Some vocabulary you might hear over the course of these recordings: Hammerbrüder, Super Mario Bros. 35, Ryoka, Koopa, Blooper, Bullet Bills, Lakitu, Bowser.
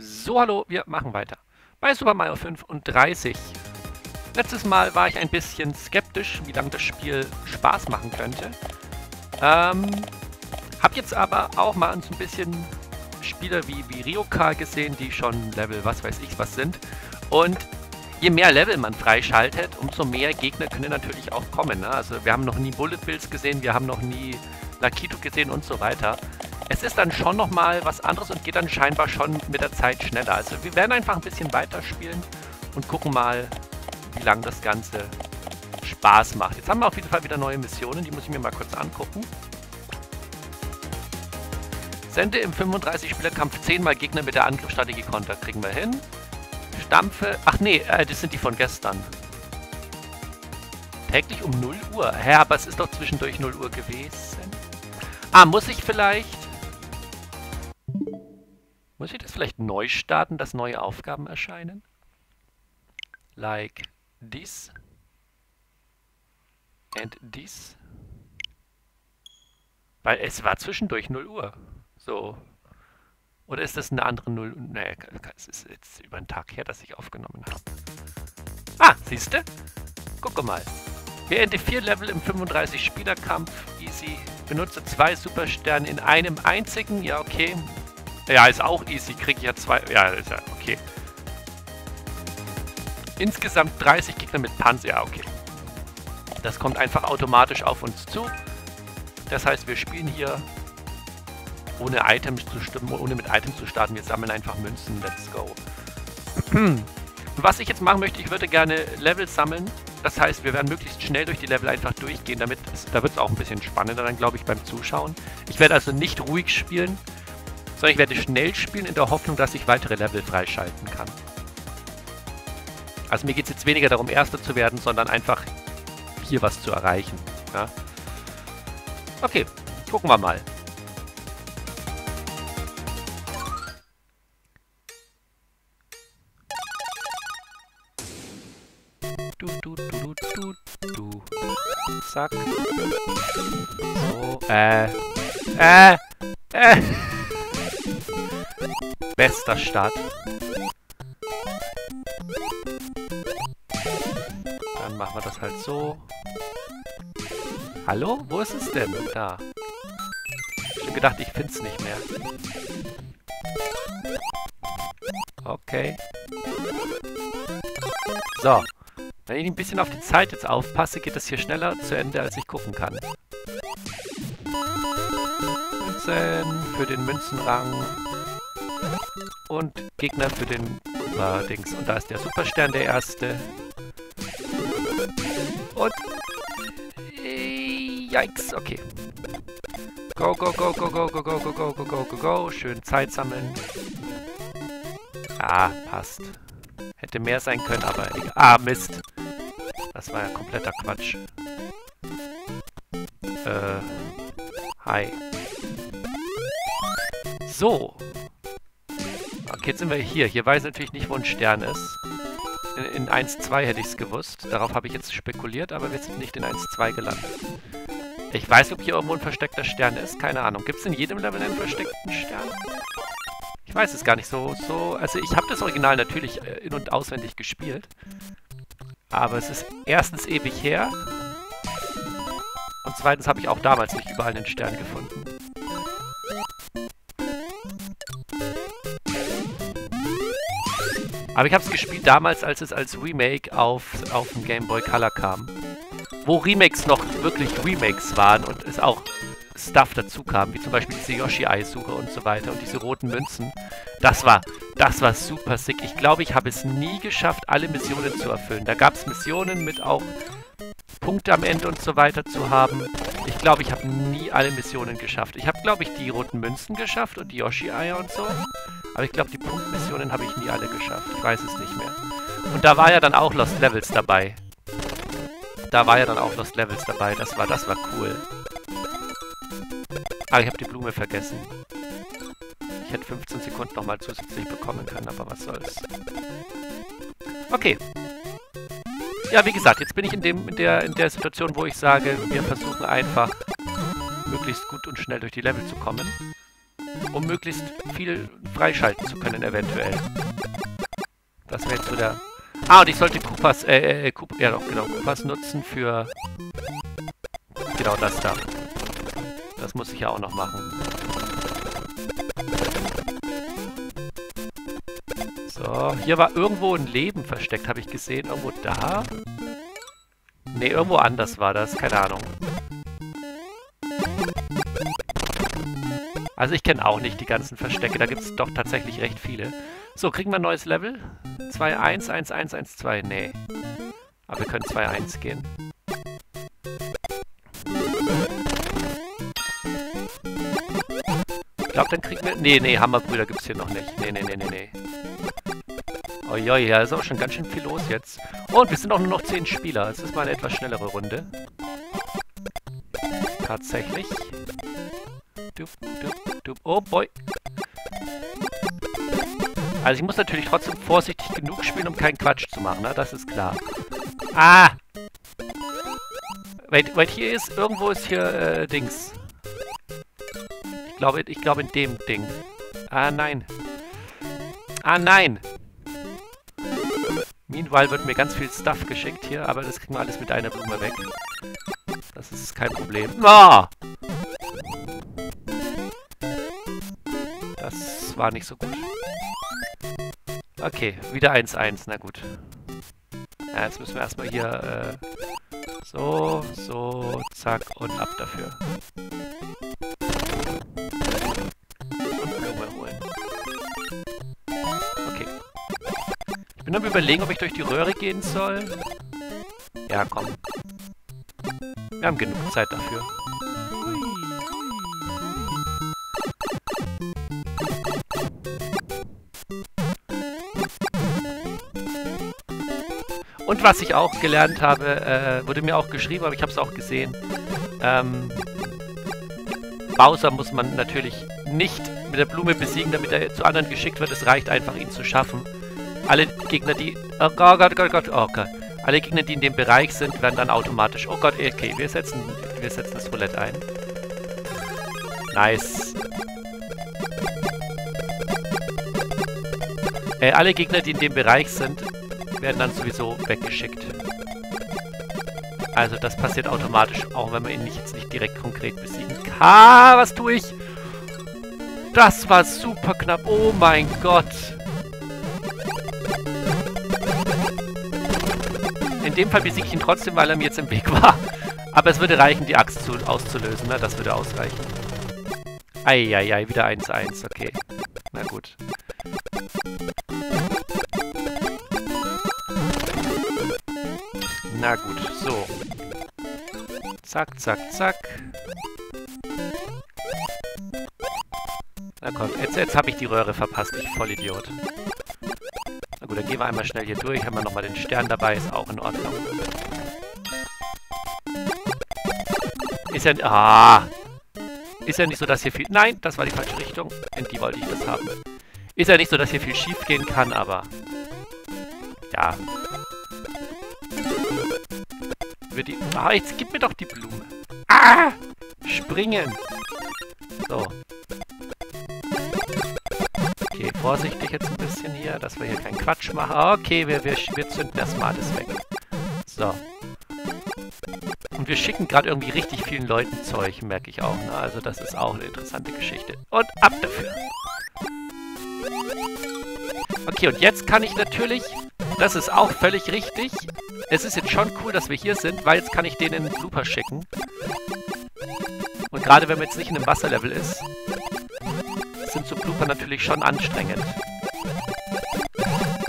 So, hallo, wir machen weiter. Bei Super Mario 35. Letztes Mal war ich ein bisschen skeptisch, wie lange das Spiel Spaß machen könnte. Hab jetzt aber auch mal so ein bisschen Spieler wie Ryoka gesehen, die schon Level was weiß ich was sind. Und je mehr Level man freischaltet, umso mehr Gegner können natürlich auch kommen. Ne? Also wir haben noch nie Bullet Bills gesehen, wir haben noch nie Lakitu gesehen und so weiter. Es ist dann schon nochmal was anderes und geht dann scheinbar schon mit der Zeit schneller. Also wir werden einfach ein bisschen weiterspielen und gucken mal, wie lange das Ganze Spaß macht. Jetzt haben wir auf jeden Fall wieder neue Missionen, die muss ich mir mal kurz angucken. Sende im 35-Spieler-Kampf 10 mal Gegner mit der Angriffsstrategie Konter. Kriegen wir hin. Stampfe... Ach nee, das sind die von gestern. Täglich um 0 Uhr. Hä, aber es ist doch zwischendurch 0 Uhr gewesen. Ah, muss ich vielleicht... Muss ich das vielleicht neu starten, dass neue Aufgaben erscheinen? Like this. And this. Weil es war zwischendurch 0 Uhr. So. Oder ist das eine andere 0 Uhr? Nee, es ist jetzt über den Tag her, dass ich aufgenommen habe. Ah, siehste? Guck mal. Beende 4 Level im 35-Spieler-Kampf. Easy. Benutze 2 Supersterne in einem einzigen. Ja, okay. Ja, ist auch easy. Kriege ich ja 2. Ja, ist ja okay. Insgesamt 30 Gegner mit Panzer. Ja, okay. Das kommt einfach automatisch auf uns zu. Das heißt, wir spielen hier ohne Items zu stimmen, ohne mit Items zu starten. Wir sammeln einfach Münzen. Let's go. Was ich jetzt machen möchte, ich würde gerne Level sammeln. Das heißt, wir werden möglichst schnell durch die Level einfach durchgehen. Da wird es auch ein bisschen spannender dann, glaube ich, beim Zuschauen. Ich werde also nicht ruhig spielen, sondern ich werde schnell spielen in der Hoffnung, dass ich weitere Level freischalten kann. Also mir geht es jetzt weniger darum, Erster zu werden, sondern einfach hier was zu erreichen. Ja? Okay, gucken wir mal. Zack. So, Bester Start. Dann machen wir das halt so. Hallo? Wo ist es denn? Da. Ich hab gedacht, ich find's nicht mehr. Okay. So. Wenn ich ein bisschen auf die Zeit jetzt aufpasse, geht das hier schneller zu Ende, als ich gucken kann. Münzen für den Münzenrang. Und Gegner für den Dings. Und da ist der Superstern der erste. Und... Yikes, okay. Go, go, go, go, go, go, go, go, go, go, go, go, go. Schön Zeit sammeln. Ah, passt. Hätte mehr sein können, aber egal. Ah, Mist. Das war ja kompletter Quatsch. Hi. So. Okay, jetzt sind wir hier. Hier weiß ich natürlich nicht, wo ein Stern ist. In 1.2 hätte ich es gewusst. Darauf habe ich jetzt spekuliert, aber wir sind nicht in 1.2 gelandet. Ich weiß, ob hier irgendwo ein versteckter Stern ist. Keine Ahnung. Gibt es in jedem Level einen versteckten Stern? Ich weiß es gar nicht so. Also ich habe das Original natürlich in- und auswendig gespielt. Aber es ist erstens ewig her. Und zweitens habe ich auch damals nicht überall einen Stern gefunden. Aber ich habe es gespielt damals, als es als Remake auf dem Game Boy Color kam. Wo Remakes noch wirklich Remakes waren und es auch... Stuff dazu kam, wie zum Beispiel diese Yoshi-Eissuche und so weiter und diese roten Münzen. Das war super sick. Ich glaube, ich habe es nie geschafft, alle Missionen zu erfüllen. Da gab es Missionen mit auch Punkte am Ende und so weiter zu haben. Ich glaube, ich habe nie alle Missionen geschafft. Ich habe, glaube ich, die roten Münzen geschafft und die Yoshi-Eier und so. Aber ich glaube, die Punktmissionen habe ich nie alle geschafft. Ich weiß es nicht mehr. Und da war ja dann auch Lost Levels dabei. Das war cool. Ah, ich habe die Blume vergessen. Ich hätte 15 Sekunden nochmal zusätzlich bekommen können, aber was soll's. Okay. Ja, wie gesagt, jetzt bin ich in der Situation, wo ich sage, wir versuchen einfach, möglichst gut und schnell durch die Level zu kommen. um möglichst viel freischalten zu können, eventuell. Das wäre jetzt so der... Ah, und ich sollte Koopas, Koopas nutzen für... Genau das da. Das muss ich ja auch noch machen. So, hier war irgendwo ein Leben versteckt, habe ich gesehen. Irgendwo da? Ne, irgendwo anders war das, keine Ahnung. Also ich kenne auch nicht die ganzen Verstecke, da gibt es doch tatsächlich recht viele. So, kriegen wir ein neues Level? 2-1-1-1-1-2, nee. Aber wir können 2-1 gehen. Ich glaube, dann kriegen wir... Nee, Hammerbrüder gibt es hier noch nicht. Nee. Ojojo, ja, ist auch schon ganz schön viel los jetzt. Und wir sind auch nur noch 10 Spieler. Es ist mal eine etwas schnellere Runde. Tatsächlich. Dup, dup, dup. Oh boy. Also ich muss natürlich trotzdem vorsichtig genug spielen, um keinen Quatsch zu machen, ne? Das ist klar. Ah! Wait, hier ist... Irgendwo ist hier, Dings. Ich glaube in dem Ding. Ah, nein. Ah, nein! Meanwhile wird mir ganz viel Stuff geschickt hier, aber das kriegen wir alles mit einer Blume weg. Das ist kein Problem. Oh! Das war nicht so gut. Okay, wieder 1-1, na gut. Ja, jetzt müssen wir erstmal hier, so, zack und ab dafür. Und Blume holen. Okay. Ich bin am Überlegen, ob ich durch die Röhre gehen soll. Ja, komm. Wir haben genug Zeit dafür. Und was ich auch gelernt habe, wurde mir auch geschrieben, aber ich habe es auch gesehen. Bowser muss man natürlich nicht mit der Blume besiegen, damit er zu anderen geschickt wird. Es reicht einfach, ihn zu schaffen. Alle Gegner, die... Oh Gott, Gott, Gott, oh Gott. Alle Gegner, die in dem Bereich sind, werden dann automatisch... Oh Gott, okay, wir setzen das Roulette ein. Nice. Alle Gegner, die in dem Bereich sind... werden dann sowieso weggeschickt. Also das passiert automatisch, auch wenn man ihn jetzt nicht direkt konkret besiegen kann. Ah, was tue ich? Das war super knapp. Oh mein Gott. In dem Fall besiege ich ihn trotzdem, weil er mir jetzt im Weg war. Aber es würde reichen, die Axt auszulösen. Ne? Das würde ausreichen. Eieiei, wieder 1-1. Okay. Na gut. Na gut, so. Zack, zack, zack. Na komm, jetzt habe ich die Röhre verpasst, ich Vollidiot. Na gut, dann gehen wir einmal schnell hier durch. Haben wir nochmal den Stern dabei, ist auch in Ordnung. Ist ja... Ah! Ist ja nicht so, dass hier viel... Nein, das war die falsche Richtung. In die wollte ich das haben. Ist ja nicht so, dass hier viel schief gehen kann, aber... Ja... Ah, jetzt gib mir doch die Blume. Ah! Springen! So. Okay, vorsichtig jetzt ein bisschen hier, dass wir hier keinen Quatsch machen. Okay, wir zünden erstmal alles weg. So. Und wir schicken gerade irgendwie richtig vielen Leuten Zeug, merke ich auch. Ne? Also das ist auch eine interessante Geschichte. Und ab dafür! Okay, und jetzt kann ich natürlich... Das ist auch völlig richtig. Es ist jetzt schon cool, dass wir hier sind, weil jetzt kann ich den in den Blooper schicken. Und gerade wenn man jetzt nicht in einem Wasserlevel ist, sind so Blooper natürlich schon anstrengend.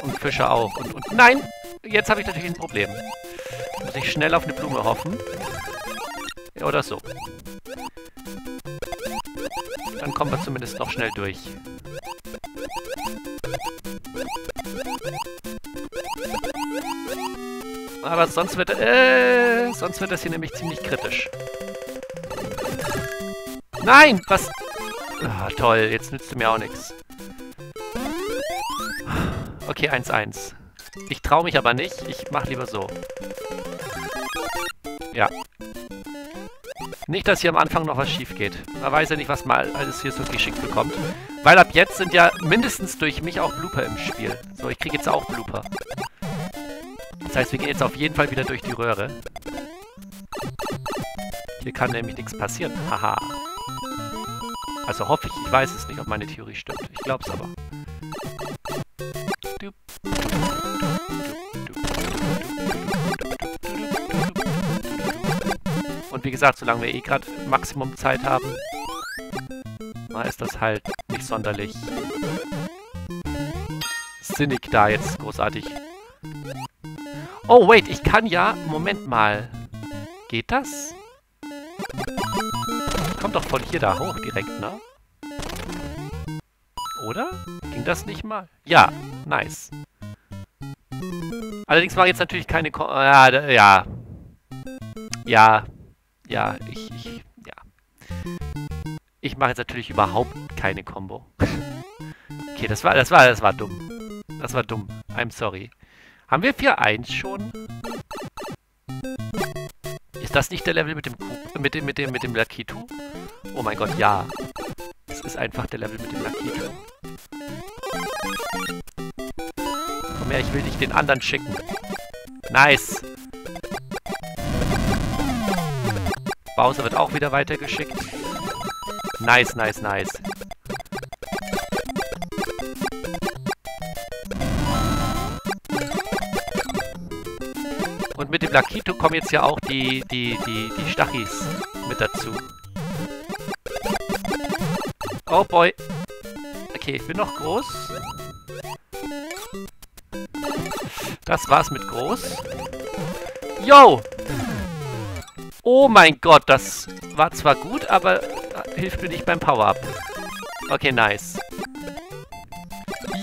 Und Fische auch. Und nein! Jetzt habe ich natürlich ein Problem. Muss ich schnell auf eine Blume hoffen. Oder so. Dann kommen wir zumindest noch schnell durch. Aber sonst wird das hier nämlich ziemlich kritisch. Nein! Was? Ah, toll, jetzt nützt du mir auch nichts. Okay, 1-1. Ich traue mich aber nicht. Ich mache lieber so. Ja. Nicht, dass hier am Anfang noch was schief geht. Man weiß ja nicht, was mal alles hier so geschickt bekommt. Weil ab jetzt sind ja mindestens durch mich auch Blooper im Spiel. So, ich kriege jetzt auch Blooper. Das heißt, wir gehen jetzt auf jeden Fall wieder durch die Röhre. Hier kann nämlich nichts passieren. Haha. Also hoffe ich. Ich weiß es nicht, ob meine Theorie stimmt. Ich glaube es aber. Und wie gesagt, solange wir eh gerade Maximum Zeit haben, ist das halt nicht sonderlich sinnig da jetzt großartig. Oh, wait, ich kann ja... Moment mal. Geht das? Kommt doch von hier da hoch direkt, ne? Oder? Ging das nicht mal? Ja, nice. Allerdings war jetzt natürlich keine... Ich mache jetzt natürlich überhaupt keine Combo. Okay, das war dumm. Das war dumm. I'm sorry. Haben wir 4-1 schon? Ist das nicht der Level mit dem Lakitu? Oh mein Gott, ja. Es ist einfach der Level mit dem Lakitu. Komm her, ich will dich den anderen schicken. Nice. Bowser wird auch wieder weitergeschickt. Nice, nice, nice. Und mit dem Lakitu kommen jetzt ja auch die Stachis mit dazu. Oh boy. Okay, ich bin noch groß. Das war's mit groß. Yo! Oh mein Gott, das war zwar gut, aber hilft mir nicht beim Power-Up. Okay, nice.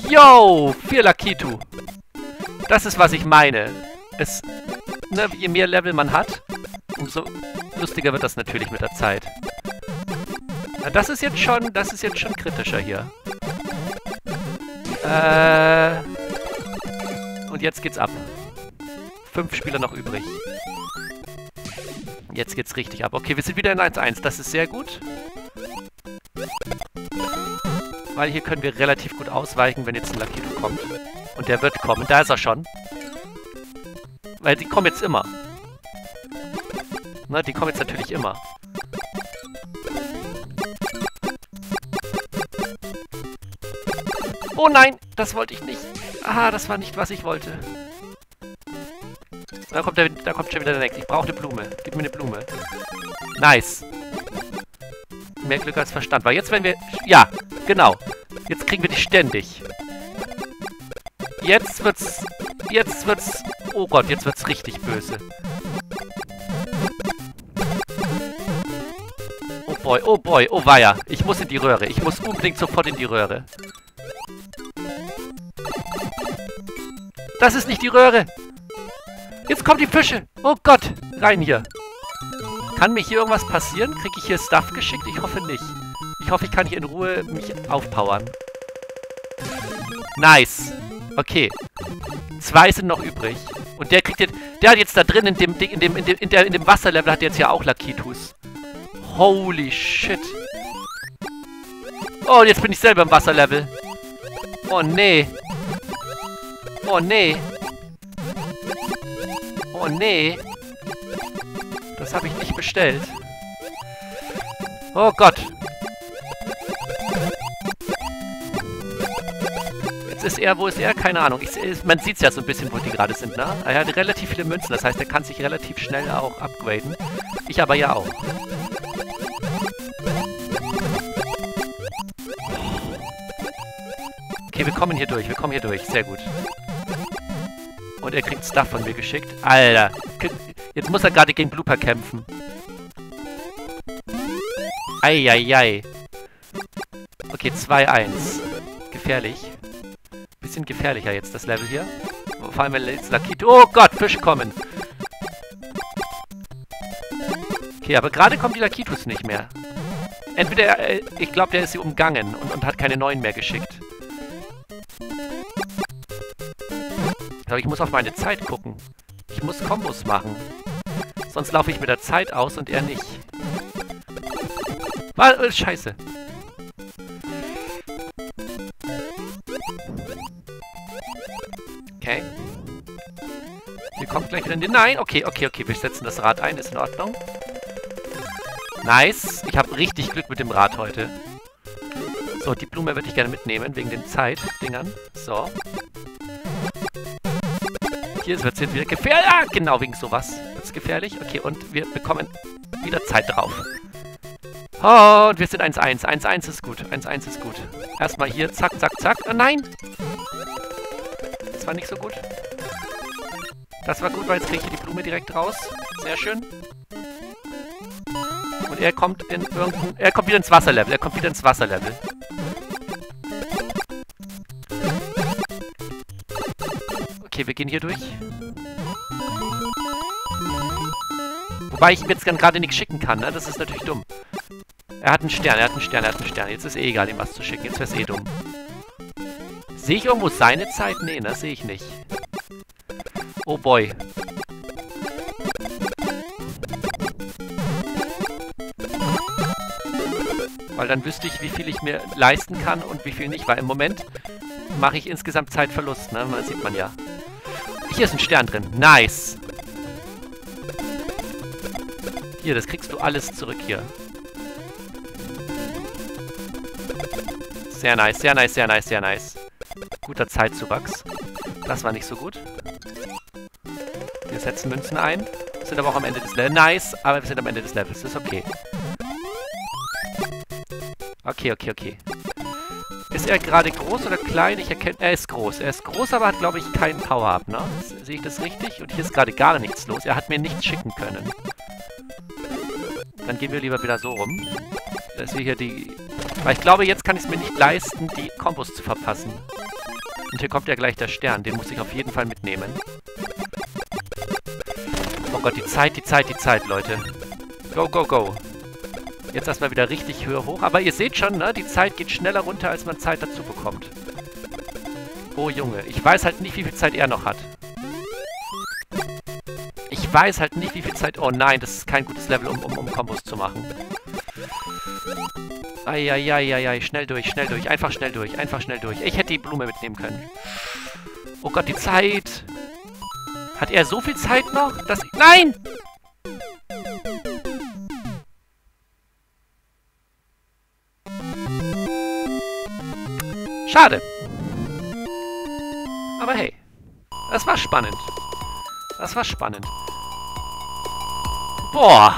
Yo, 4 Lakitu. Das ist, was ich meine. Je mehr Level man hat, umso lustiger wird das natürlich mit der Zeit. Na, das ist jetzt schon kritischer hier. Und jetzt geht's ab. 5 Spieler noch übrig. Jetzt geht's richtig ab. Okay, wir sind wieder in 1-1. Das ist sehr gut. Weil hier können wir relativ gut ausweichen, wenn jetzt ein Lakitu kommt. Und der wird kommen. Da ist er schon. Weil die kommen jetzt immer. Na, die kommen jetzt natürlich immer. Oh nein! Das wollte ich nicht. Ah, das war nicht, was ich wollte. Da kommt schon wieder der nächste. Ich brauche eine Blume. Gib mir eine Blume. Nice. Mehr Glück als Verstand. Weil jetzt, wenn wir... Ja, genau. Jetzt kriegen wir die ständig. Jetzt wird's... Oh Gott, jetzt wird's richtig böse. Oh boy, oh boy, oh weia. Ich muss in die Röhre. Ich muss unbedingt sofort in die Röhre. Das ist nicht die Röhre. Jetzt kommen die Fische! Oh Gott! Rein hier! Kann mir hier irgendwas passieren? Kriege ich hier Stuff geschickt? Ich hoffe nicht. Ich hoffe, ich kann hier in Ruhe mich aufpowern. Nice! Okay. 2 sind noch übrig. Und der kriegt jetzt... Der hat jetzt da drin in dem Wasserlevel hat jetzt ja auch Lakitus. Holy shit! Oh, jetzt bin ich selber im Wasserlevel. Oh nee! Oh nee! Oh nee, das habe ich nicht bestellt. Oh Gott. Jetzt ist er, wo ist er? Keine Ahnung. Man sieht es ja so ein bisschen, wo die gerade sind, ne? Er hat relativ viele Münzen, das heißt, er kann sich relativ schnell auch upgraden. Ich aber ja auch. Okay, wir kommen hier durch. Sehr gut. Und er kriegt Stuff von mir geschickt. Alter. Jetzt muss er gerade gegen Blooper kämpfen. Eieiei. Okay, 2-1. Gefährlich. Bisschen gefährlicher jetzt, das Level hier. Vor allem, wenn jetzt Lakitu... Oh Gott, Fische kommen. Okay, aber gerade kommen die Lakitus nicht mehr. Entweder... ich glaube, der ist sie umgangen und hat keine neuen mehr geschickt. Aber ich muss auf meine Zeit gucken. Ich muss Kombos machen. Sonst laufe ich mit der Zeit aus und er nicht. Scheiße. Okay. Hier kommt gleich wieder in den... Nein, okay. Wir setzen das Rad ein. Ist in Ordnung. Nice. Ich habe richtig Glück mit dem Rad heute. So, die Blume würde ich gerne mitnehmen, wegen den Zeitdingern. So. Hier wird es jetzt wieder gefährlich. Ah, genau, wegen sowas wird es gefährlich. Okay, und wir bekommen wieder Zeit drauf. Oh, und wir sind 1-1. 1-1 ist gut. 1-1 ist gut. Erstmal hier. Zack, zack, zack. Oh, nein! Das war nicht so gut. Das war gut, weil jetzt kriege ich die Blume direkt raus. Sehr schön. Und er kommt in irgendein... Er kommt wieder ins Wasserlevel. Er kommt wieder ins Wasserlevel. Okay, wir gehen hier durch. Wobei ich ihm jetzt gerade nichts schicken kann, ne? Das ist natürlich dumm. Er hat einen Stern, Jetzt ist eh egal, ihm was zu schicken. Jetzt wäre es eh dumm. Sehe ich irgendwo seine Zeit? Nee, das sehe ich nicht. Oh boy. Weil dann wüsste ich, wie viel ich mir leisten kann und wie viel nicht. Weil im Moment mache ich insgesamt Zeitverlust, ne? Das sieht man ja. Hier ist ein Stern drin. Nice. Hier, das kriegst du alles zurück hier. Sehr nice, sehr nice, sehr nice, sehr nice. Guter Zeitzuwachs. Das war nicht so gut. Wir setzen Münzen ein. Sind aber auch am Ende des Levels. Nice, aber wir sind am Ende des Levels. Ist okay. Okay. Ist er gerade groß oder klein? Ich erkenne... Er ist groß. Er ist groß, aber hat, glaube ich, keinen Power-Up, ne? Sehe ich das richtig? Und hier ist gerade gar nichts los. Er hat mir nichts schicken können. Dann gehen wir lieber wieder so rum. Dass wir hier die... Weil ich glaube, jetzt kann ich es mir nicht leisten, die Kombos zu verpassen. Und hier kommt ja gleich der Stern. Den muss ich auf jeden Fall mitnehmen. Oh Gott, die Zeit, Leute. Go. Jetzt erstmal wieder richtig höher hoch. Aber ihr seht schon, ne? Die Zeit geht schneller runter, als man Zeit dazu bekommt. Oh Junge, ich weiß halt nicht, wie viel Zeit er noch hat. Oh nein, das ist kein gutes Level, um Kombos zu machen. Eieieiei, schnell durch. Einfach schnell durch. Ich hätte die Blume mitnehmen können. Oh Gott, die Zeit. Hat er so viel Zeit noch, dass... Nein! Schade. Aber hey. Das war spannend. Boah.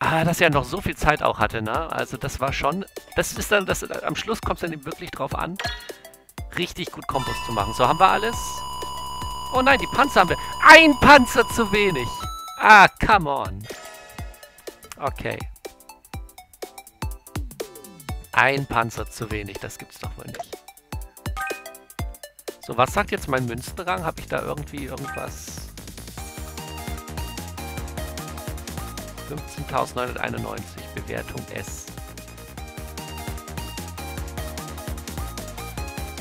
Ah, dass er noch so viel Zeit auch hatte, ne? Also das war schon... Das ist dann... Das, am Schluss kommt es dann eben wirklich drauf an, richtig gut Kombos zu machen. So, haben wir alles. Oh nein, die Panzer haben wir. Ein Panzer zu wenig. Ah, come on. Okay. Ein Panzer zu wenig. Das gibt's doch wohl nicht. So, was sagt jetzt mein Münzenrang? Habe ich da irgendwie irgendwas... 15.991, Bewertung S.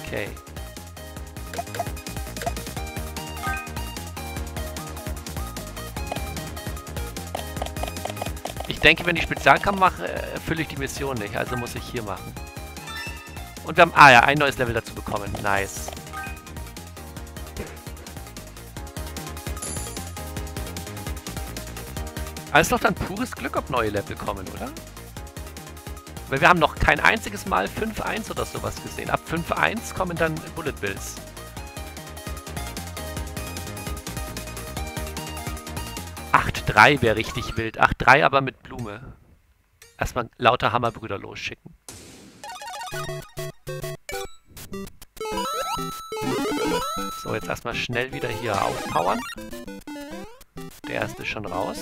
Okay. Ich denke, wenn ich Spezialkampf mache, erfülle ich die Mission nicht. Also muss ich hier machen. Und wir haben... Ah ja, ein neues Level dazu bekommen. Nice. Also ist doch dann pures Glück, ob neue Level kommen, oder? Weil wir haben noch kein einziges Mal 5-1 oder sowas gesehen. Ab 5-1 kommen dann Bullet Bills. Acht 3 wäre richtig wild. 8-3 aber mit Blume. Erstmal lauter Hammerbrüder losschicken. So, jetzt erstmal schnell wieder hier aufpowern. Der erste ist schon raus.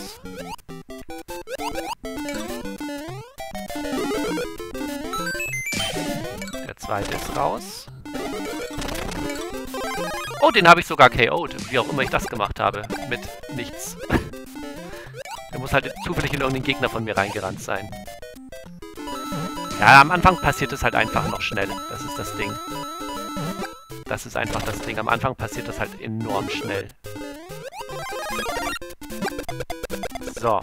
Der zweite ist raus. Oh, den habe ich sogar KO'd. Wie auch immer ich das gemacht habe. Mit nichts. Der muss halt zufällig in irgendeinen Gegner von mir reingerannt sein. Ja, am Anfang passiert es halt einfach noch schnell. Das ist das Ding. Das ist einfach das Ding. Am Anfang passiert das halt enorm schnell. So.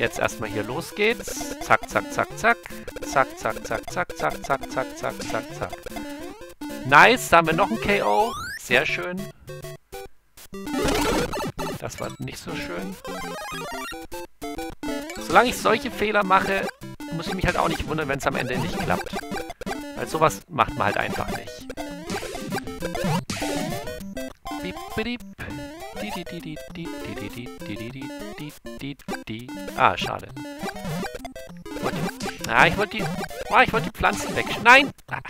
Jetzt erstmal hier los geht's. Zack, zack, zack, zack. Zack, zack, zack, zack, zack, zack, zack, zack, zack, zack. Nice, da haben wir noch ein KO. Sehr schön. Das war nicht so schön. Solange ich solche Fehler mache, muss ich mich halt auch nicht wundern, wenn es am Ende nicht klappt. Weil sowas macht man halt einfach nicht. Ah, schade. Ich wollte die Pflanzen weg. Nein! Ach,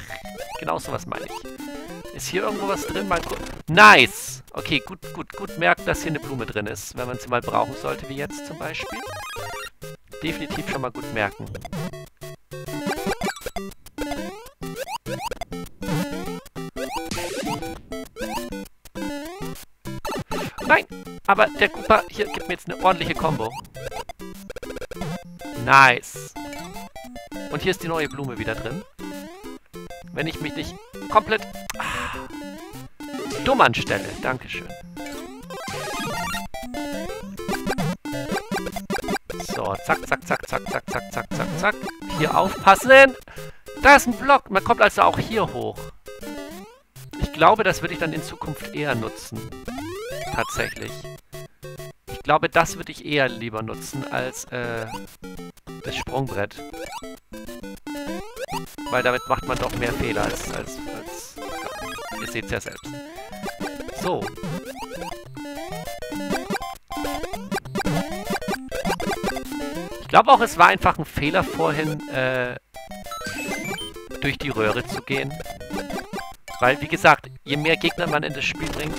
genau sowas meine ich. Ist hier irgendwo was drin? Mal gucken. Nice! Okay, gut merken, dass hier eine Blume drin ist, wenn man sie mal brauchen sollte, wie jetzt zum Beispiel. Definitiv schon mal gut merken. Nein! Aber der Koopa hier gibt mir jetzt eine ordentliche Combo. Nice. Und hier ist die neue Blume wieder drin. Wenn ich mich nicht komplett dumm anstelle. Dankeschön. So, zack, zack, zack, zack, zack, zack, zack, zack, zack. Hier aufpassen. Da ist ein Block. Man kommt also auch hier hoch. Ich glaube, das würde ich dann in Zukunft eher nutzen. Tatsächlich. Ich glaube, das würde ich eher lieber nutzen als das Sprungbrett. Weil damit macht man doch mehr Fehler als ja, ihr seht es ja selbst. So. Ich glaube auch, es war einfach ein Fehler vorhin, durch die Röhre zu gehen. Weil, wie gesagt, je mehr Gegner man in das Spiel bringt,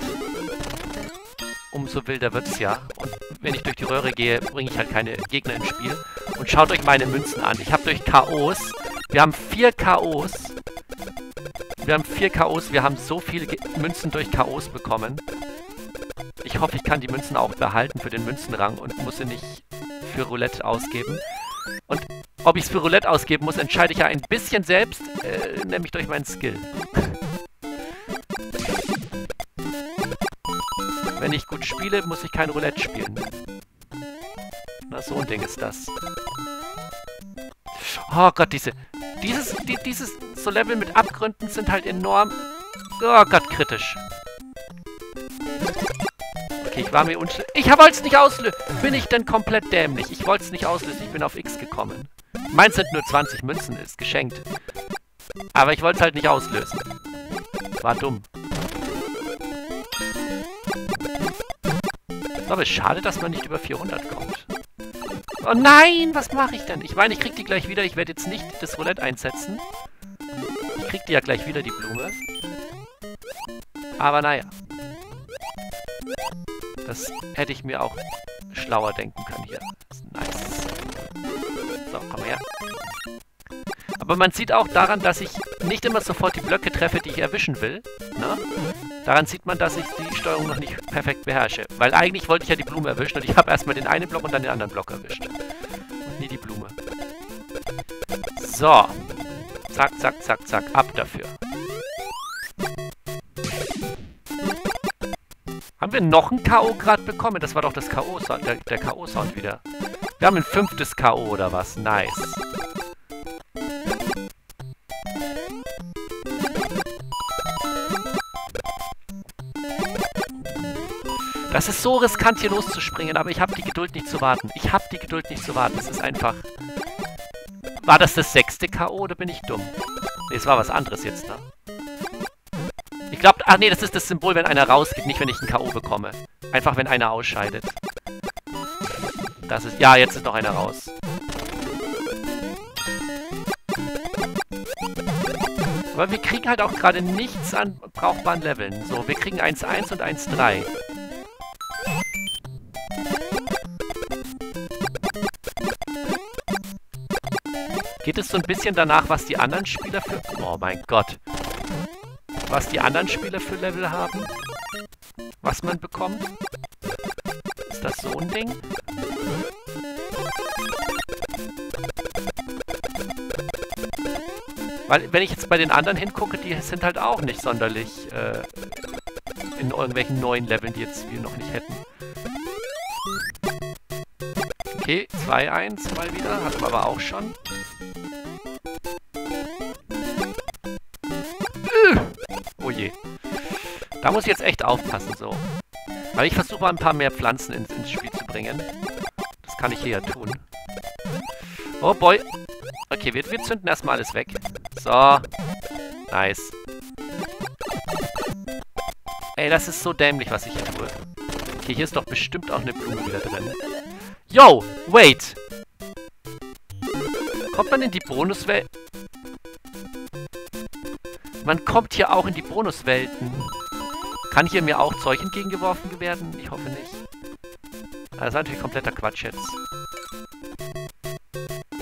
umso wilder wird's ja. Und wenn ich durch die Röhre gehe, bringe ich halt keine Gegner ins Spiel. Und schaut euch meine Münzen an. Ich habe durch K.O.s. Wir haben 4 K.O.s. Wir haben so viele Münzen durch K.O.s bekommen. Ich hoffe, ich kann die Münzen auch behalten für den Münzenrang und muss sie nicht für Roulette ausgeben. Und ob ich es für Roulette ausgeben muss, entscheide ich ja ein bisschen selbst, nämlich durch meinen Skill. Wenn ich gut spiele, muss ich kein Roulette spielen. Na, so ein Ding ist das. Oh Gott, so Level mit Abgründen sind halt enorm. Oh Gott, kritisch. Okay, ich war mir unschlüssig. Ich wollte es nicht auslösen. Bin ich denn komplett dämlich? Ich wollte es nicht auslösen. Ich bin auf X gekommen. Meins sind nur 20 Münzen. Ist geschenkt. Aber ich wollte es halt nicht auslösen. War dumm. Ich glaube, es ist schade, dass man nicht über 400 kommt. Oh nein, was mache ich denn? Ich meine, ich kriege die gleich wieder. Ich werde jetzt nicht das Roulette einsetzen. Ich kriege die ja gleich wieder, die Blume. Aber naja. Das hätte ich mir auch schlauer denken können hier. Nice. So, komm her. Aber man sieht auch daran, dass ich nicht immer sofort die Blöcke treffe, die ich erwischen will. Ne? Daran sieht man, dass ich die Steuerung noch nicht perfekt beherrsche. Weil eigentlich wollte ich ja die Blume erwischen und ich habe erstmal den einen Block und dann den anderen Block erwischt. Und nie die Blume. So. Zack, zack, zack, zack. Ab dafür. Haben wir noch ein K.O. gerade bekommen? Das war doch das K.O.-Sound, der K.O.-Sound wieder. Wir haben ein 5. K.O. oder was? Nice. Das ist so riskant, hier loszuspringen, aber ich habe die Geduld nicht zu warten. Es ist einfach... War das das 6. K.O. oder bin ich dumm? Ne, es war was anderes jetzt, ne? Ich glaube... Ach ne, das ist das Symbol, wenn einer rausgeht, nicht wenn ich ein K.O. bekomme. Einfach, wenn einer ausscheidet. Das ist... Ja, jetzt ist noch einer raus. Aber wir kriegen halt auch gerade nichts an brauchbaren Leveln. So, wir kriegen 1.1 und 1.3. Geht es so ein bisschen danach, was die anderen Spieler für... Oh mein Gott. Was die anderen Spieler für Level haben? Was man bekommt? Ist das so ein Ding? Weil, wenn ich jetzt bei den anderen hingucke, die sind halt auch nicht sonderlich in irgendwelchen neuen Leveln, die jetzt wir noch nicht hätten. Okay, 2-1 mal wieder. Hatten wir aber auch schon. Oh je. Da muss ich jetzt echt aufpassen, so. Aber ich versuche mal ein paar mehr Pflanzen ins Spiel zu bringen. Das kann ich hier ja tun. Oh boy. Okay, wir zünden erstmal alles weg. So. Nice. Ey, das ist so dämlich, was ich hier tue. Okay, hier ist doch bestimmt auch eine Blume wieder drin. Yo, wait! Kommt man in die Bonuswelt? Man kommt hier auch in die Bonuswelten. Kann hier mir auch Zeug entgegengeworfen werden? Ich hoffe nicht. Das ist natürlich kompletter Quatsch jetzt.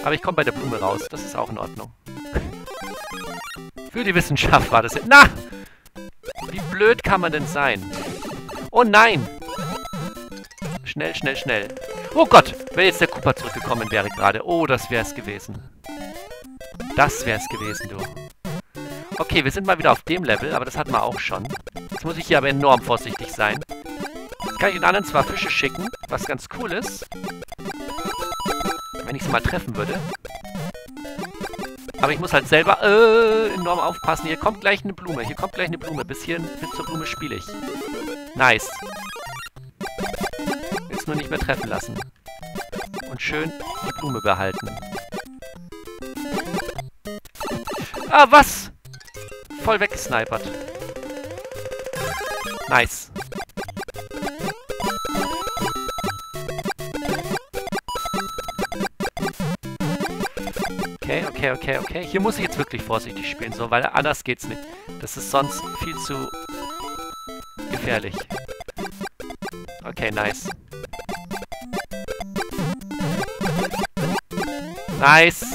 Aber ich komme bei der Blume raus. Das ist auch in Ordnung. Für die Wissenschaft war das... Na! Wie blöd kann man denn sein? Oh nein! Schnell, schnell, schnell. Oh Gott! Wenn jetzt der Koopa zurückgekommen wäre gerade. Oh, das wäre es gewesen. Das wäre es gewesen, du. Okay, wir sind mal wieder auf dem Level, aber das hatten wir auch schon. Jetzt muss ich hier aber enorm vorsichtig sein. Jetzt kann ich den anderen zwar Fische schicken, was ganz cool ist. Wenn ich sie mal treffen würde. Aber ich muss halt selber enorm aufpassen. Hier kommt gleich eine Blume. Hier kommt gleich eine Blume. Bis zur Blume spiele ich. Nice. Jetzt nur nicht mehr treffen lassen. Und schön die Blume behalten. Ah, was? Voll weggesnipert. Nice. Okay, okay, okay, okay. Hier muss ich jetzt wirklich vorsichtig spielen, so, weil anders geht's nicht. Das ist sonst viel zu gefährlich. Okay, nice. Nice.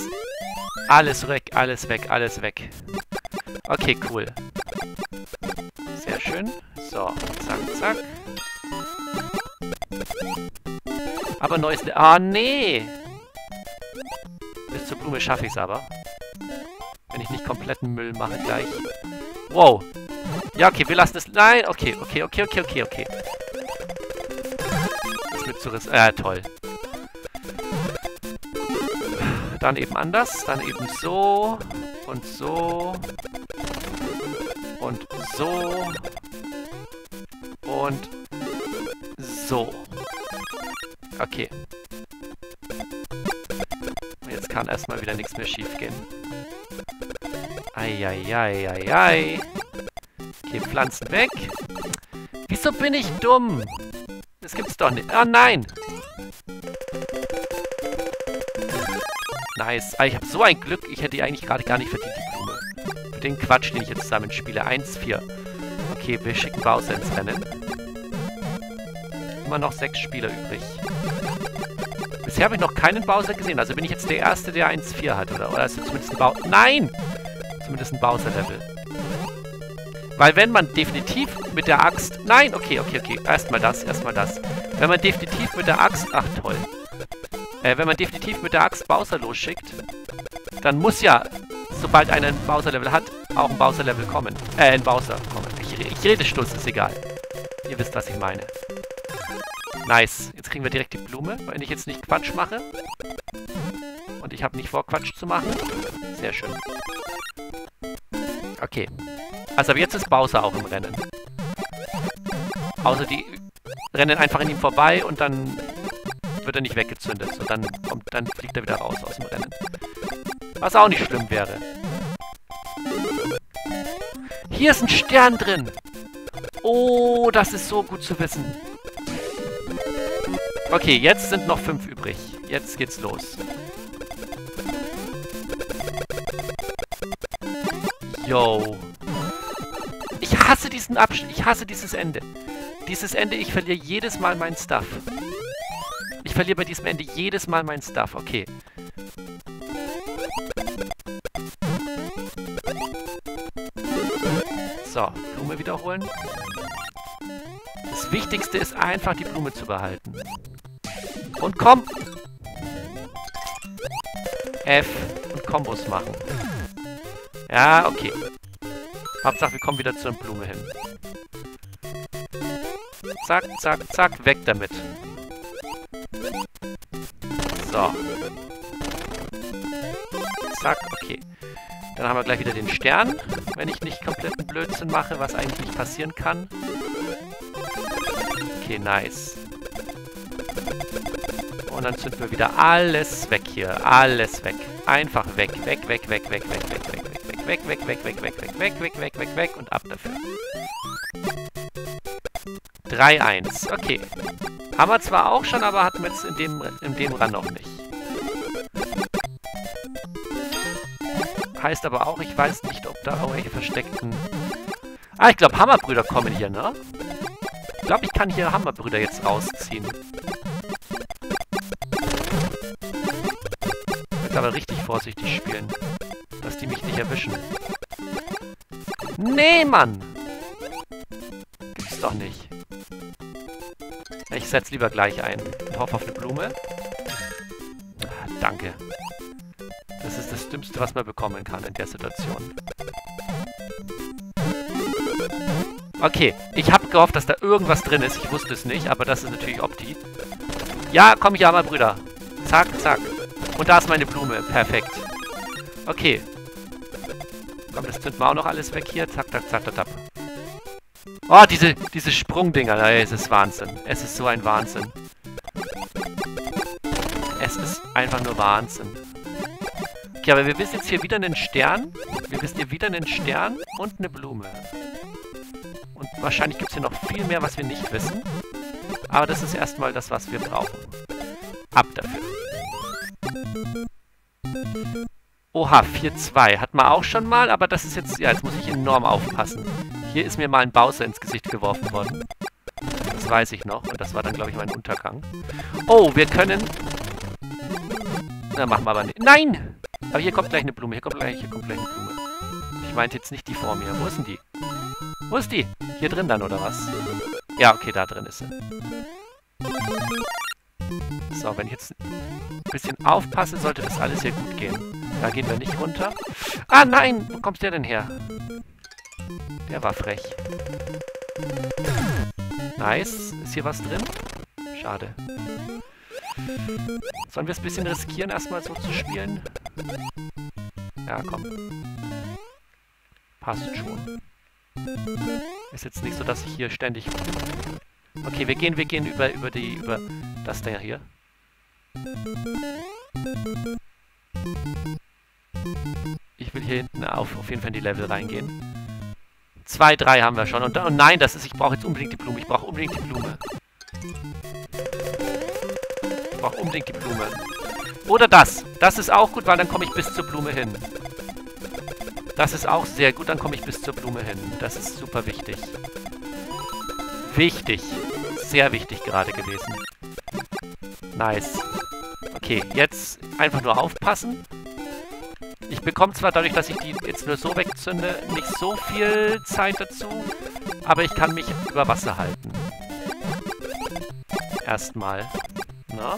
Alles weg, alles weg, alles weg. Okay, cool. Sehr schön. So, zack, zack. Aber neues... Ah, nee! Bis zur Blume schaffe ich es aber. Wenn ich nicht kompletten Müll mache gleich. Wow. Ja, okay, wir lassen es... Nein, okay, okay, okay, okay, okay, okay. Das mit Zuriss... toll. Dann eben anders. Dann eben so. Und so. Und so. Und so. Okay. Jetzt kann erstmal wieder nichts mehr schief gehen. Eieieiei. Okay, Pflanzen weg. Wieso bin ich dumm? Das gibt's doch nicht. Oh nein! Nice. Ich habe so ein Glück. Ich hätte die eigentlich gerade gar nicht verdient, die Blume. Für den Quatsch, den ich jetzt zusammen spiele. 1-4. Okay, wir schicken Bowser ins Rennen. Immer noch 6 Spieler übrig. Bisher habe ich noch keinen Bowser gesehen. Also bin ich jetzt der Erste, der 1-4 hat, oder? Oder ist das zumindest ein Bowser... Nein! Zumindest ein Bowser-Level. Weil wenn man definitiv mit der Axt... Nein, okay, okay, okay. Erstmal das, erstmal das. Wenn man definitiv mit der Axt... Ach, toll. Wenn man definitiv mit der Axt Bowser losschickt, dann muss ja, sobald einer ein Bowser-Level hat, auch ein Bowser-Level kommen. Ein Bowser kommen. Ich rede Schluss, ist egal. Ihr wisst, was ich meine. Nice. Jetzt kriegen wir direkt die Blume, wenn ich jetzt nicht Quatsch mache. Und ich habe nicht vor, Quatsch zu machen. Sehr schön. Okay. Also aber jetzt ist Bowser auch im Rennen. Außer die rennen einfach an ihm vorbei und dann... wird er nicht weggezündet. So, dann fliegt er wieder raus aus dem Rennen. Was auch nicht schlimm wäre. Hier ist ein Stern drin. Oh, das ist so gut zu wissen. Okay, jetzt sind noch 5 übrig. Jetzt geht's los. Yo. Ich hasse diesen Abschnitt. Ich hasse dieses Ende. Dieses Ende, ich verliere jedes Mal meinen Stuff. Ich verliere bei diesem Ende jedes Mal mein Stuff. Okay. So, Blume wiederholen. Das Wichtigste ist einfach, die Blume zu behalten. Und komm! F und Kombos machen. Ja, okay. Hauptsache, wir kommen wieder zur Blume hin. Zack, zack, zack. Weg damit. So. Zack, okay. Dann haben wir gleich wieder den Stern, wenn ich nicht kompletten Blödsinn mache, was eigentlich nicht passieren kann. Okay, nice. Und dann zünden wir wieder alles weg hier. Alles weg. Einfach weg, weg, weg, weg, weg, weg, weg, weg, weg, weg, weg, weg, weg, weg, weg, weg, weg, weg, weg, weg und ab dafür. 3-1. Okay. Haben wir zwar auch schon, aber hatten wir jetzt in dem Run noch nicht. Heißt aber auch, ich weiß nicht, ob da irgendwelche versteckten... Ah, ich glaube, Hammerbrüder kommen hier, ne? Ich glaube, ich kann hier Hammerbrüder jetzt rausziehen. Jetzt aber richtig vorsichtig spielen, dass die mich nicht erwischen. Nee, Mann! Gibt's doch nicht. Ich setze lieber gleich ein und hoffe auf eine Blume. Ah, danke. Das ist das Dümmste, was man bekommen kann in der Situation. Okay, ich habe gehofft, dass da irgendwas drin ist. Ich wusste es nicht, aber das ist natürlich Opti. Ja, komm hier, Hammerbrüder. Zack, zack. Und da ist meine Blume. Perfekt. Okay. Komm, das zünden wir auch noch alles weg hier. Zack, zack, zack, zack, zack. Oh, diese Sprungdinger. Ey, es ist Wahnsinn. Es ist so ein Wahnsinn. Es ist einfach nur Wahnsinn. Okay, aber wir wissen jetzt hier wieder einen Stern. Wir wissen hier wieder einen Stern und eine Blume. Und wahrscheinlich gibt es hier noch viel mehr, was wir nicht wissen. Aber das ist erstmal das, was wir brauchen. Ab dafür. Oha, 4-2. Hat man auch schon mal, aber das ist jetzt... Ja, jetzt muss ich enorm aufpassen. Hier ist mir mal ein Bowser ins Gesicht geworfen worden. Das weiß ich noch. Und das war dann, glaube ich, mein Untergang. Oh, wir können... Na, machen wir aber nicht. Nein! Aber hier kommt gleich eine Blume. Hier kommt gleich eine Blume. Ich meinte jetzt nicht die vor mir. Wo ist denn die? Wo ist die? Hier drin dann, oder was? Ja, okay, da drin ist sie. So, wenn ich jetzt ein bisschen aufpasse, sollte das alles hier gut gehen. Da gehen wir nicht runter. Ah, nein! Wo kommt der denn her? Der war frech. Nice. Ist hier was drin? Schade. Sollen wir es ein bisschen riskieren, erstmal so zu spielen? Ja, komm. Passt schon. Ist jetzt nicht so, dass ich hier ständig... Okay, wir gehen über das Ding hier. Ich will hier hinten auf jeden Fall in die Level reingehen. 2, 3 haben wir schon. Und nein, das ist... Ich brauche jetzt unbedingt die Blume. Ich brauche unbedingt die Blume. Ich brauche unbedingt die Blume. Oder das. Das ist auch gut, weil dann komme ich bis zur Blume hin. Das ist auch sehr gut, dann komme ich bis zur Blume hin. Das ist super wichtig. Wichtig. Sehr wichtig gerade gewesen. Nice. Okay, jetzt einfach nur aufpassen. Ich bekomme zwar dadurch, dass ich die jetzt nur so wegzünde, nicht so viel Zeit dazu, aber ich kann mich über Wasser halten. Erstmal. Na?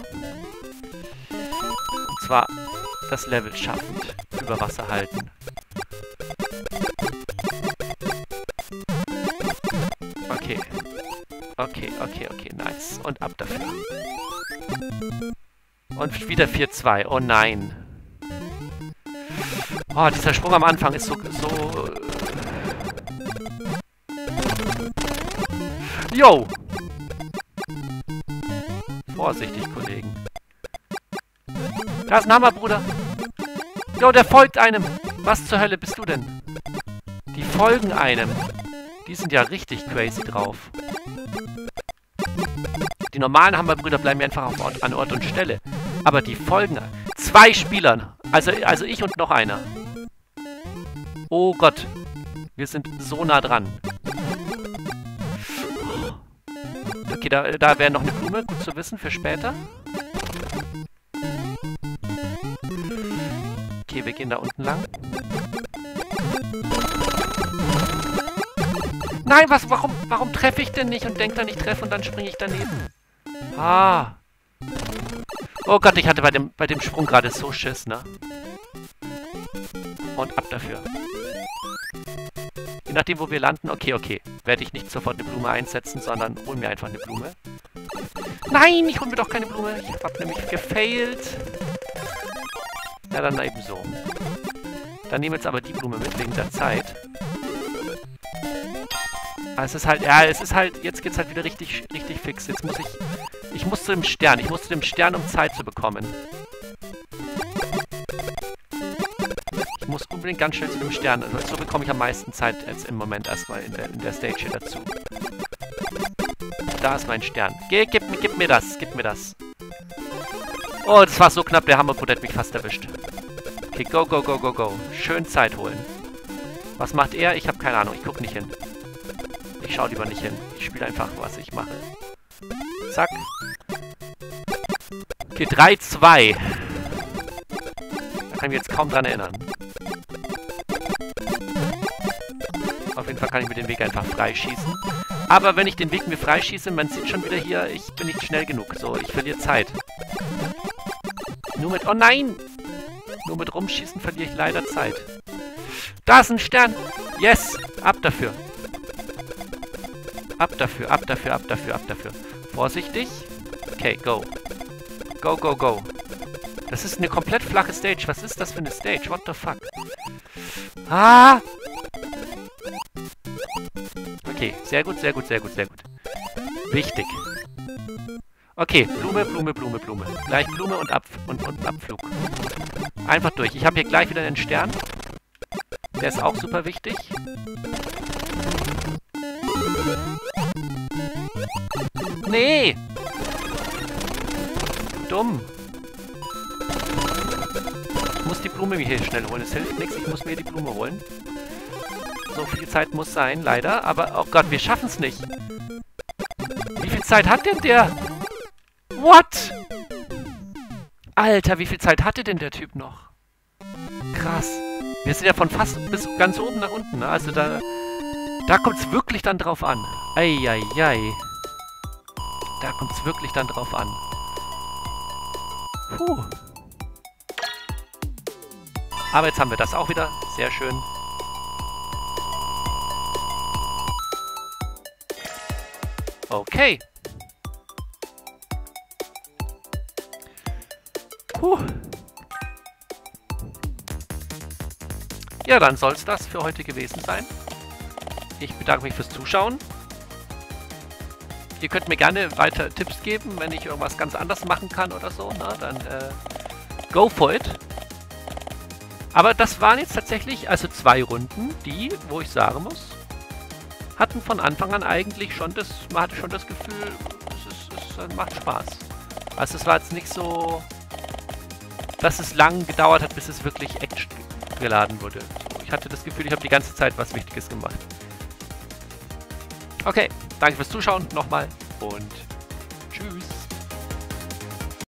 Und zwar das Level schaffend. Über Wasser halten. Okay, nice. Und ab dafür. Und wieder 4-2. Oh nein. Oh, dieser Sprung am Anfang ist so... Yo! Vorsichtig, Kollegen. Da ist ein Hammerbruder. Yo, der folgt einem. Was zur Hölle bist du denn? Die folgen einem. Die sind ja richtig crazy drauf. Die normalen Hammerbrüder bleiben einfach an Ort und Stelle. Aber die folgen 2 Spielern. Also ich und noch einer. Oh Gott. Wir sind so nah dran. Okay, da wäre noch eine Blume. Gut zu wissen für später. Okay, wir gehen da unten lang. Nein, was? Warum treffe ich denn nicht und denke dann, ich treffe und dann springe ich daneben? Ah. Oh Gott, ich hatte bei dem Sprung gerade so Schiss, ne? Und ab dafür. Je nachdem, wo wir landen. Okay. Werde ich nicht sofort eine Blume einsetzen, sondern hol mir einfach eine Blume. Nein, ich hol mir doch keine Blume. Ich hab nämlich gefailt. Ja, dann eben so. Dann nehmen wir jetzt aber die Blume mit, wegen der Zeit. Aber es ist halt, ja, es ist halt, jetzt geht's halt wieder richtig fix. Jetzt muss ich muss zu dem Stern. Ich muss zu dem Stern, um Zeit zu bekommen. Ich muss unbedingt ganz schnell zu dem Stern. Also so bekomme ich am meisten Zeit jetzt im Moment erstmal in der Stage hier dazu. Da ist mein Stern. Gib mir das, gib mir das. Oh, das war so knapp. Der Hammerbrüder hat mich fast erwischt. Okay, go. Schön Zeit holen. Was macht er? Ich habe keine Ahnung. Ich gucke nicht hin. Ich schaue lieber nicht hin. Ich spiele einfach, was ich mache. Zack. Okay, 3-2. Da kann ich mich jetzt kaum dran erinnern. Auf jeden Fall kann ich mir den Weg einfach freischießen. Aber wenn ich den Weg mir freischieße, man sieht schon wieder hier, ich bin nicht schnell genug. So, ich verliere Zeit. Nur mit... Oh nein! Nur mit Rumschießen verliere ich leider Zeit. Da ist ein Stern! Yes! Ab dafür! Ab dafür. Vorsichtig. Okay, go. Go. Das ist eine komplett flache Stage. Was ist das für eine Stage? What the fuck? Ah! Okay, sehr gut. Wichtig. Okay, Blume. Gleich Blume und Abflug. Einfach durch. Ich habe hier gleich wieder einen Stern. Der ist auch super wichtig. Nee! Dumm. Ich muss die Blume mir hier schnell holen. Es hilft nichts, ich muss mir die Blume holen. So viel Zeit muss sein, leider. Aber, oh Gott, wir schaffen es nicht. Wie viel Zeit hat denn der? What? Alter, wie viel Zeit hatte denn der Typ noch? Krass. Wir sind ja von fast bis ganz oben nach unten. Ne? Also da kommt es wirklich dann drauf an. Eieiei. Da kommt es wirklich dann drauf an. Puh. Aber jetzt haben wir das auch wieder. Sehr schön. Okay. Puh. Ja, dann soll es das für heute gewesen sein. Ich bedanke mich fürs Zuschauen. Ihr könnt mir gerne weiter Tipps geben, wenn ich irgendwas ganz anders machen kann oder so. Na, dann go for it. Aber das waren jetzt tatsächlich also 2 Runden, die, wo ich sagen muss, hatten von Anfang an eigentlich schon das, man hatte schon das Gefühl, es macht Spaß. Also es war jetzt nicht so, dass es lang gedauert hat, bis es wirklich Action geladen wurde. So, ich hatte das Gefühl, ich habe die ganze Zeit was Wichtiges gemacht. Okay, danke fürs Zuschauen nochmal und tschüss.